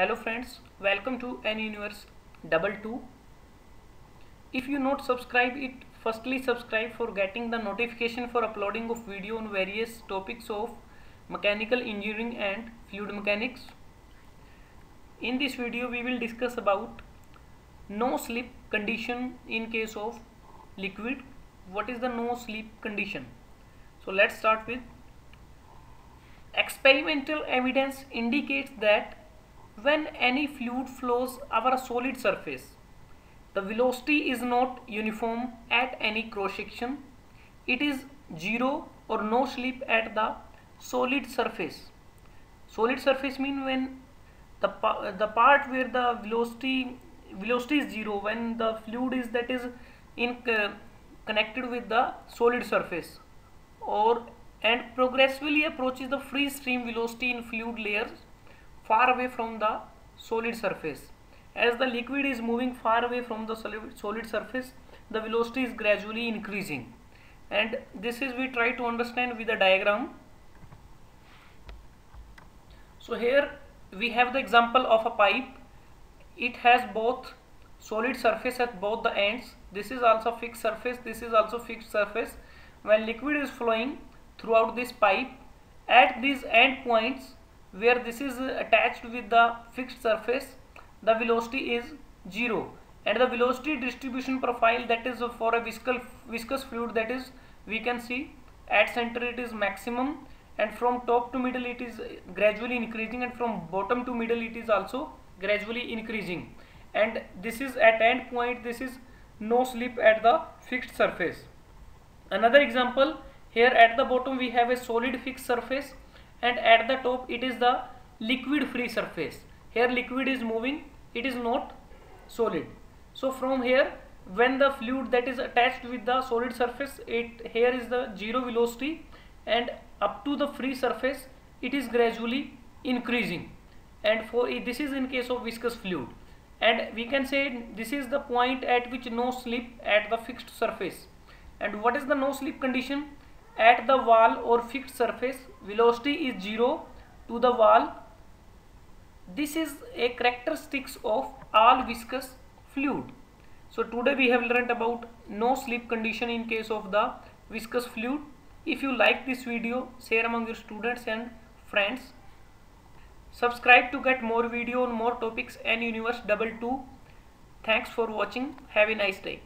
Hello friends, welcome to ANUNIVERSE 22. If you not subscribe it, firstly subscribe for getting the notification for uploading of video on various topics of mechanical engineering and fluid mechanics. In this video we will discuss about no slip condition in case of liquid. What is the no slip condition? So let's start with experimental evidence indicates that when any fluid flows over a solid surface, the velocity is not uniform at any cross section. It is zero or no slip at the solid surface. Solid surface means when the part where the velocity is zero, when the fluid is that is in connected with the solid surface, or and progressively approaches the free stream velocity in fluid layers far away from the solid surface. As the liquid is moving far away from the solid surface, the velocity is gradually increasing, and this is we try to understand with a diagram. So here we have the example of a pipe. It has both solid surface at both the ends. This is also fixed surface, this is also fixed surface. When liquid is flowing throughout this pipe, at these end points where this is attached with the fixed surface, the velocity is zero, and the velocity distribution profile, that is for a viscous fluid, that is we can see at center it is maximum, and from top to middle it is gradually increasing, and from bottom to middle it is also gradually increasing, and this is at end point. This is no slip at the fixed surface. Another example, here at the bottom we have a solid fixed surface, and at the top it is the liquid free surface. Here liquid is moving, it is not solid. So from here, when the fluid that is attached with the solid surface, it here is the zero velocity, and up to the free surface it is gradually increasing, and for this is in case of viscous fluid. And we can say this is the point at which no slip at the fixed surface. And what is the no slip condition? At the wall or fixed surface, velocity is zero to the wall. This is a characteristics of all viscous fluid. So today we have learnt about no slip condition in case of the viscous fluid. If you like this video, share among your students and friends. Subscribe to get more video on more topics and ANUNIVERSE 22. Thanks for watching. Have a nice day.